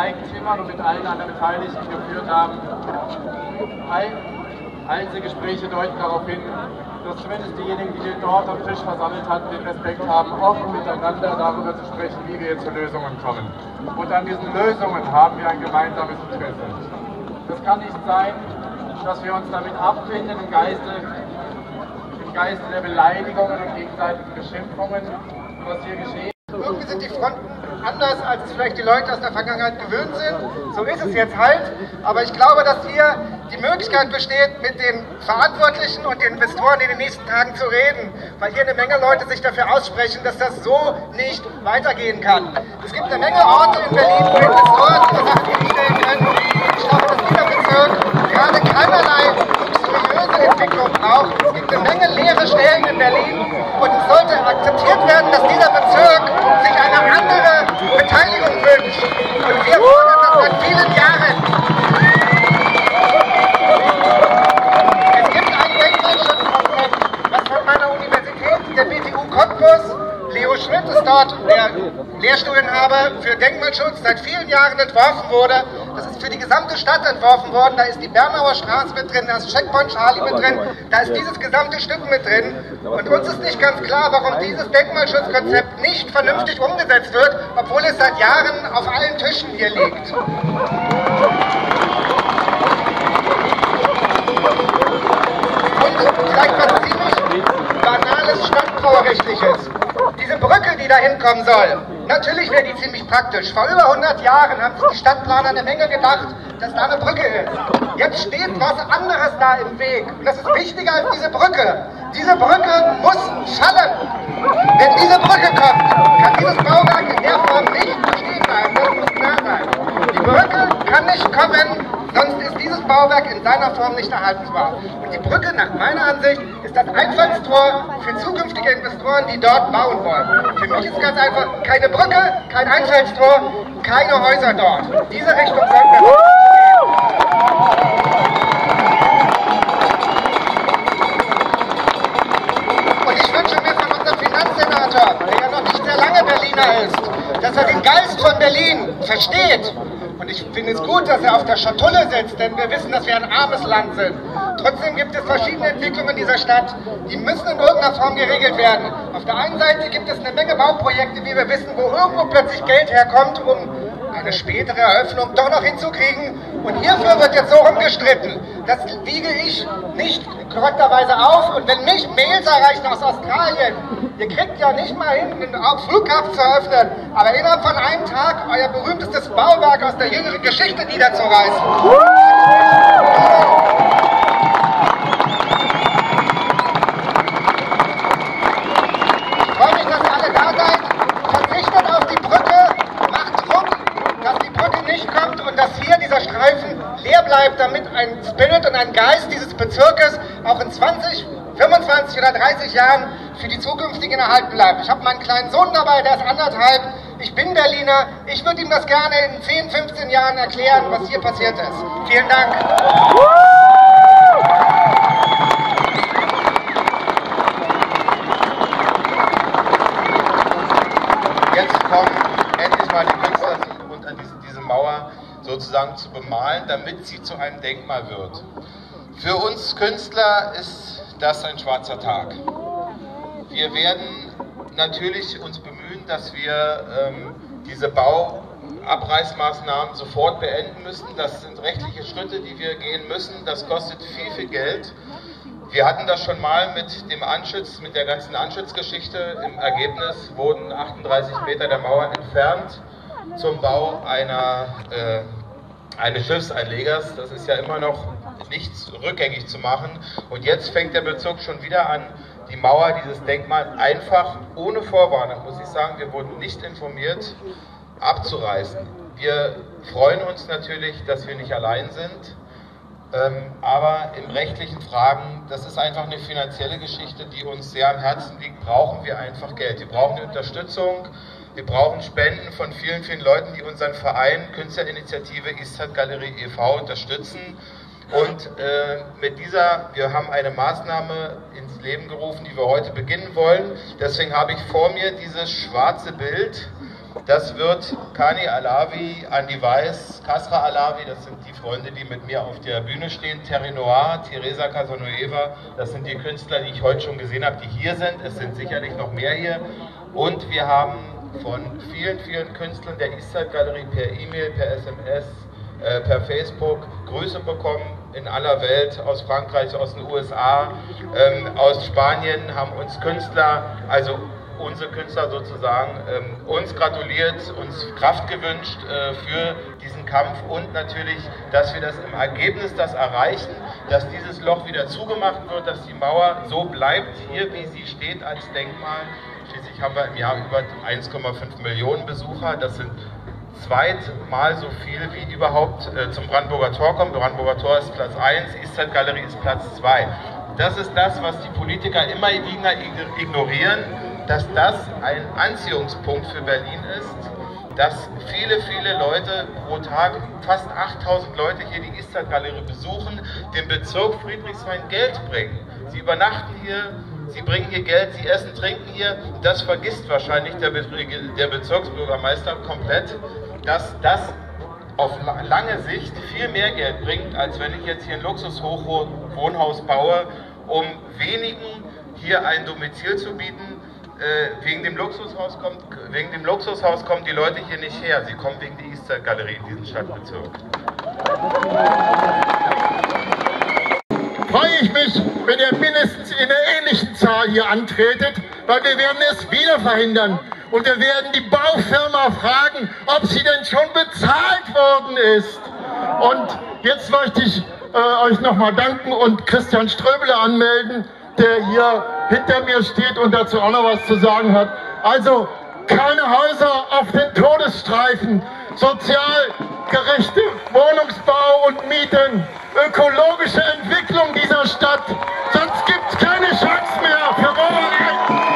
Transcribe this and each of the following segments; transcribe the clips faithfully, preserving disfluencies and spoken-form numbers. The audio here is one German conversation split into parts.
Eigentümern und mit allen anderen Beteiligten geführt haben. Einzelne Gespräche deuten darauf hin, dass zumindest diejenigen, die wir dort am Tisch versammelt hatten, den Respekt haben, offen miteinander darüber zu sprechen, wie wir zu Lösungen kommen. Und an diesen Lösungen haben wir ein gemeinsames Interesse. Das kann nicht sein, dass wir uns damit abfinden im Geiste, im Geiste der Beleidigungen und gegenseitigen Beschimpfungen, was hier geschehen. Irgendwie sind die Fronten anders, als es vielleicht die Leute aus der Vergangenheit gewöhnt sind. So ist es jetzt halt. Aber ich glaube, dass hier die Möglichkeit besteht, mit den Verantwortlichen und den Investoren in den nächsten Tagen zu reden. Weil hier eine Menge Leute sich dafür aussprechen, dass das so nicht weitergehen kann. Es gibt eine Menge Orte in Berlin, wo Investoren gesagt werden können, ich glaube, dass dieser Bezirk gerade keinerlei seriöse Entwicklung braucht. Es gibt eine Menge leere Stellen in Berlin. Und es sollte akzeptiert werden, dass dieser Bezirk sich eine andere Beteiligung wünscht. Und wir fordern das seit vielen Jahren. Es gibt ein Denkmalschutzkonzept, was von meiner Universität, der B T U Cottbus, Leo Schmidt ist dort der Lehrstuhlinhaber für Denkmalschutz, seit vielen Jahren entworfen wurde. Das ist für die gesamte Stadt entworfen worden. Da ist die Bernauer Straße mit drin, da ist Checkpoint Charlie mit drin, da ist dieses gesamte Stück mit drin. Und uns ist nicht ganz klar, warum dieses Denkmalschutzkonzept nicht vernünftig umgesetzt wird, obwohl es seit Jahren auf allen Tischen hier liegt. Und vielleicht was ziemlich banales Stadtbaurechtliches. Diese Brücke, die da hinkommen soll. Natürlich wäre die ziemlich praktisch. Vor über hundert Jahren haben sich die Stadtplaner eine Menge gedacht, dass da eine Brücke ist. Jetzt steht was anderes da im Weg. Und das ist wichtiger als diese Brücke. Diese Brücke muss fallen. Wenn diese Brücke kommt, kann dieses Bauwerk in der Form nicht bestehen bleiben. Das muss klar sein. Die Brücke kann nicht kommen, sonst ist dieses Bauwerk in seiner Form nicht erhaltensbar. Und die Brücke, nach meiner Ansicht, ist das Einfallstor für zukünftige Investoren, die dort bauen wollen. Für mich ist es ganz einfach, keine Brücke, kein Einfallstor, keine Häuser dort. Diese Richtung sollten wir gehen. Und ich wünsche mir von unserem Finanzsenator, der ja noch nicht sehr lange Berliner ist, dass er den Geist von Berlin versteht. Und ich finde es gut, dass er auf der Schatulle sitzt, denn wir wissen, dass wir ein armes Land sind. Trotzdem gibt es verschiedene Entwicklungen in dieser Stadt, die müssen in irgendeiner Form geregelt werden. Auf der einen Seite gibt es eine Menge Bauprojekte, wie wir wissen, wo irgendwo plötzlich Geld herkommt, um eine spätere Eröffnung doch noch hinzukriegen. Und hierfür wird jetzt so rumgestritten. Das wiege ich nicht korrekterweise auf. Und wenn mich Mails erreichen aus Australien, ihr kriegt ja nicht mal hin, einen Flughafen zu eröffnen, aber innerhalb von einem Tag euer berühmtestes Bauwerk aus der jüngeren Geschichte niederzureißen. Ich freue mich, dass ihr alle da seid. Verzichtet auf die Brücke, macht Druck, dass die Brücke nicht kommt und dass hier dieser Streifen leer bleibt, damit ein Spirit und ein Geist dieses Bezirkes auch in zwanzig, fünfundzwanzig oder dreißig Jahren für die zukünftigen erhalten bleibt. Ich habe meinen kleinen Sohn dabei, der ist anderthalb. Ich bin Berliner. Ich würde ihm das gerne in zehn, fünfzehn Jahren erklären, was hier passiert ist. Vielen Dank. Jetzt kommen endlich mal die Künstler und an diese Mauer sozusagen zu bemalen, damit sie zu einem Denkmal wird. Für uns Künstler ist das ein schwarzer Tag. Wir werden natürlich uns bemühen, dass wir ähm, diese Bauabreißmaßnahmen sofort beenden müssen. Das sind rechtliche Schritte, die wir gehen müssen. Das kostet viel, viel Geld. Wir hatten das schon mal mit dem Anschütz, mit der ganzen Anschützgeschichte. Im Ergebnis wurden achtunddreißig Meter der Mauer entfernt zum Bau einer, äh, eines Schiffseinlegers. Das ist ja immer noch nichts rückgängig zu machen. Und jetzt fängt der Bezirk schon wieder an, die Mauer, dieses Denkmal einfach ohne Vorwarnung, muss ich sagen, wir wurden nicht informiert, abzureißen. Wir freuen uns natürlich, dass wir nicht allein sind, ähm, aber in rechtlichen Fragen, das ist einfach eine finanzielle Geschichte, die uns sehr am Herzen liegt, brauchen wir einfach Geld. Wir brauchen eine Unterstützung, wir brauchen Spenden von vielen, vielen Leuten, die unseren Verein Künstlerinitiative East Side Gallery e V unterstützen. Und äh, mit dieser, wir haben eine Maßnahme ins Leben gerufen, die wir heute beginnen wollen. Deswegen habe ich vor mir dieses schwarze Bild Das wird Kani Alavi, Andi Weiss, Kasra Alavi, das sind die Freunde, die mit mir auf der Bühne stehen, Terry Noir, Teresa Casanova, das sind die Künstler, die ich heute schon gesehen habe, die hier sind. Es sind sicherlich noch mehr hier. Und wir haben von vielen, vielen Künstlern der East Side Gallery per E-Mail, per S M S, äh, per Facebook Grüße bekommen in aller Welt, aus Frankreich, aus den U S A, ähm, aus Spanien haben uns Künstler, also unsere Künstler sozusagen, ähm, uns gratuliert, uns Kraft gewünscht äh, für diesen Kampf und natürlich, dass wir das im Ergebnis das erreichen, dass dieses Loch wieder zugemacht wird, dass die Mauer so bleibt, hier wie sie steht als Denkmal. Schließlich haben wir im Jahr über eins Komma fünf Millionen Besucher, das sind zweitmal so viel wie überhaupt äh, zum Brandenburger Tor kommen. Brandenburger Tor ist Platz eins, East Side Gallery ist Platz zwei. Das ist das, was die Politiker immer wieder ignorieren, dass das ein Anziehungspunkt für Berlin ist, dass viele, viele Leute pro Tag, fast achttausend Leute hier die East Side Gallery besuchen, den Bezirk Friedrichshain Geld bringen. Sie übernachten hier, sie bringen hier Geld, sie essen, trinken hier. Das vergisst wahrscheinlich der, Be der Bezirksbürgermeister komplett, dass das auf lange Sicht viel mehr Geld bringt, als wenn ich jetzt hier ein Luxushochwohnhaus baue, um wenigen hier ein Domizil zu bieten. Äh, wegen, dem Luxushaus kommt, wegen dem Luxushaus kommen die Leute hier nicht her. Sie kommen wegen der East Side Gallery in diesen Stadtbezirk. Freue ich mich, wenn ihr mindestens in einer ähnlichen Zahl hier antretet, weil wir werden es wieder verhindern. Und wir werden die Baufirma fragen, ob sie denn schon bezahlt worden ist. Und jetzt möchte ich äh, euch nochmal danken und Christian Ströbele anmelden, der hier hinter mir steht und dazu auch noch was zu sagen hat. Also keine Häuser auf den Todesstreifen, sozial gerechte Wohnungsbau und Mieten, ökologische Entwicklung dieser Stadt, sonst gibt es keine Chance mehr für Wowereit.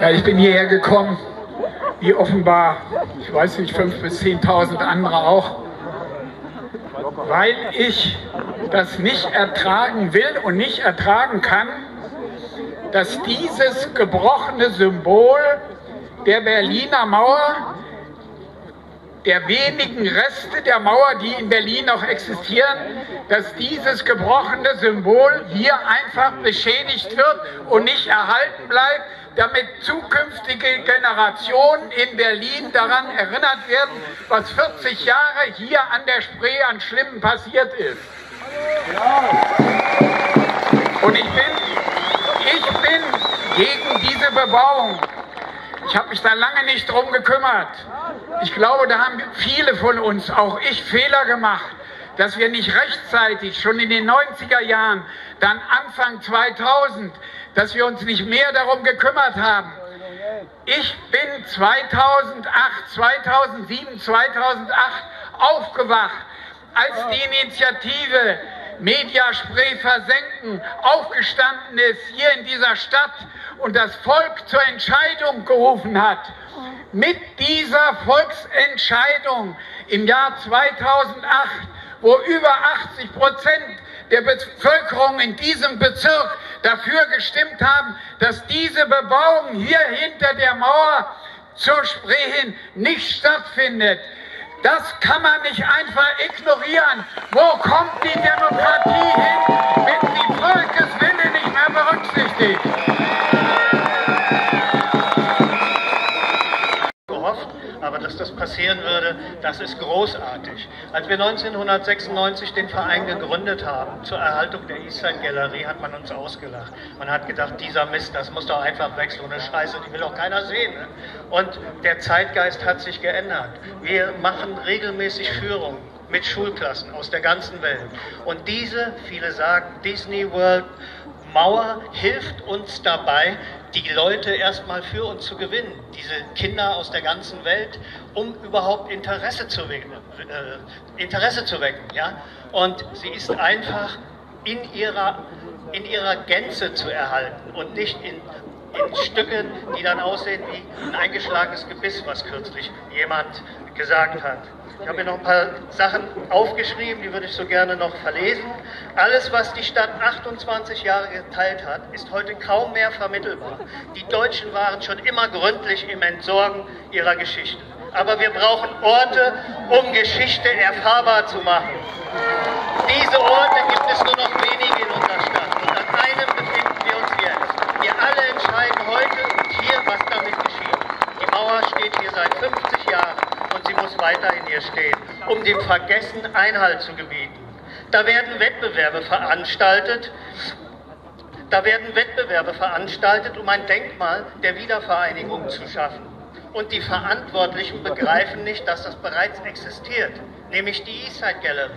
Ja, ich bin hierher gekommen, wie offenbar, ich weiß nicht, fünftausend bis zehntausend andere auch, weil ich das nicht ertragen will und nicht ertragen kann, dass dieses gebrochene Symbol der Berliner Mauer, der wenigen Reste der Mauer, die in Berlin noch existieren, dass dieses gebrochene Symbol hier einfach beschädigt wird und nicht erhalten bleibt, damit zukünftige Generationen in Berlin daran erinnert werden, was vierzig Jahre hier an der Spree an Schlimmem passiert ist. Und ich bin, ich bin gegen diese Bebauung. Ich habe mich da lange nicht drum gekümmert. Ich glaube, da haben viele von uns, auch ich, Fehler gemacht, dass wir nicht rechtzeitig, schon in den neunziger Jahren, dann Anfang zweitausend, dass wir uns nicht mehr darum gekümmert haben. Ich bin zweitausendacht, zweitausendsieben, zweitausendacht aufgewacht, als die Initiative Mediaspree versenken aufgestanden ist hier in dieser Stadt und das Volk zur Entscheidung gerufen hat. Mit dieser Volksentscheidung im Jahr zweitausendacht, wo über achtzig Prozent der Bevölkerung in diesem Bezirk dafür gestimmt haben, dass diese Bebauung hier hinter der Mauer zur Spree hin nicht stattfindet. Das kann man nicht einfach ignorieren. Wo kommt die Demokratie hin, wenn die Volkeswille nicht mehr berücksichtigt? Gehofft, aber dass das passieren würde, das ist großartig. Als wir neunzehnhundertsechsundneunzig den Verein gegründet haben, zur Erhaltung der East Side Gallery, hat man uns ausgelacht. Man hat gedacht, dieser Mist, das muss doch einfach weg, so eine Scheiße, die will doch keiner sehen. Und der Zeitgeist hat sich geändert. Wir machen regelmäßig Führungen mit Schulklassen aus der ganzen Welt. Und diese, viele sagen, Disney World Mauer hilft uns dabei, die Leute erstmal für uns zu gewinnen, diese Kinder aus der ganzen Welt, um überhaupt Interesse zu wecken. Äh, Interesse zu wecken, ja? Und sie ist einfach in ihrer, in ihrer Gänze zu erhalten und nicht in, in Stücken, die dann aussehen wie ein eingeschlagenes Gebiss, was kürzlich jemand gesagt hat. Ich habe mir noch ein paar Sachen aufgeschrieben, die würde ich so gerne noch verlesen. Alles, was die Stadt achtundzwanzig Jahre geteilt hat, ist heute kaum mehr vermittelbar. Die Deutschen waren schon immer gründlich im Entsorgen ihrer Geschichte. Aber wir brauchen Orte, um Geschichte erfahrbar zu machen. Diese Orte gibt es nur noch wenige in unserer Stadt. Und an einem befinden wir uns jetzt. Wir alle entscheiden heute und hier, was damit geschieht. Die Mauer steht hier seit fünfzig Jahren und sie muss weiterhin hier stehen, um dem Vergessen Einhalt zu gebieten. Da werden Wettbewerbe veranstaltet, da werden Wettbewerbe veranstaltet, um ein Denkmal der Wiedervereinigung zu schaffen. Und die Verantwortlichen begreifen nicht, dass das bereits existiert, nämlich die East Side Gallery.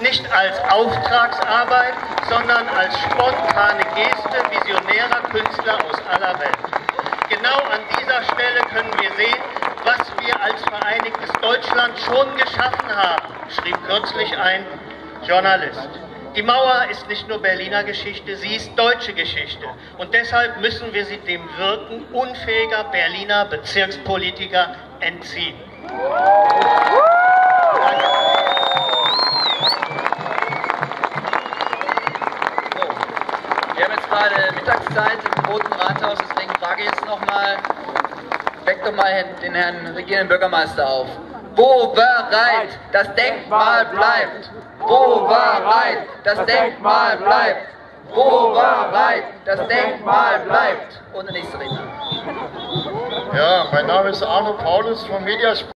Nicht als Auftragsarbeit, sondern als spontane Geste visionärer Künstler aus aller Welt. Genau an dieser Stelle können wir sehen, was wir als vereinigtes Deutschland schon geschaffen haben, schrieb kürzlich ein Journalist. Die Mauer ist nicht nur Berliner Geschichte, sie ist deutsche Geschichte. Und deshalb müssen wir sie dem Wirken unfähiger Berliner Bezirkspolitiker entziehen. So. Wir haben jetzt gerade Mittagszeit im Roten Rathaus, deswegen frage ich jetzt nochmal, weck doch mal den Herrn Regierenden Bürgermeister auf. Wowereit, das Denkmal bleibt! Wowereit, das Denkmal bleibt! Wowereit, das Denkmal bleibt! Und der nächste Redner. Ja, mein Name ist Arno Paulus von Mediaspree.